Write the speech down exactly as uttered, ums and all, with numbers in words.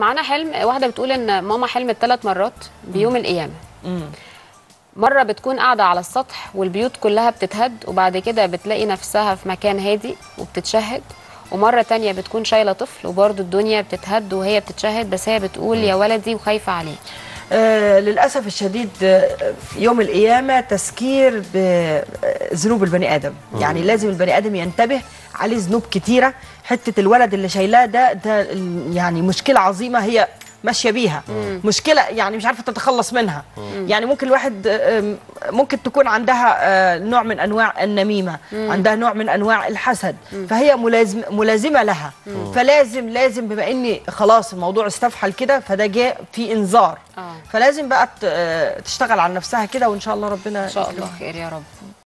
معانا حلم، واحدة بتقول إن ماما حلمت ثلاث مرات بيوم القيامة. مرة بتكون قاعدة على السطح والبيوت كلها بتتهد، وبعد كده بتلاقي نفسها في مكان هادي وبتتشهد، ومرة تانية بتكون شايلة طفل وبرضه الدنيا بتتهد وهي بتتشهد، بس هي بتقول يا ولدي وخايفة عليه. آه للأسف الشديد يوم القيامة تذكير بذنوب البني آدم، يعني لازم البني آدم ينتبه، عليه ذنوب كتيرة. حتة الولد اللي شايلاه ده ده يعني مشكلة عظيمة هي ماشية بيها، مم. مشكلة يعني مش عارفة تتخلص منها. مم. يعني ممكن الواحد ممكن تكون عندها نوع من أنواع النميمة، مم. عندها نوع من أنواع الحسد، مم. فهي ملازم ملازمة لها، مم. فلازم لازم بما إني خلاص الموضوع استفحل كده، فده جاء في إنذار، آه. فلازم بقى تشتغل على نفسها كده، وإن شاء الله ربنا إن شاء الله خير يا رب.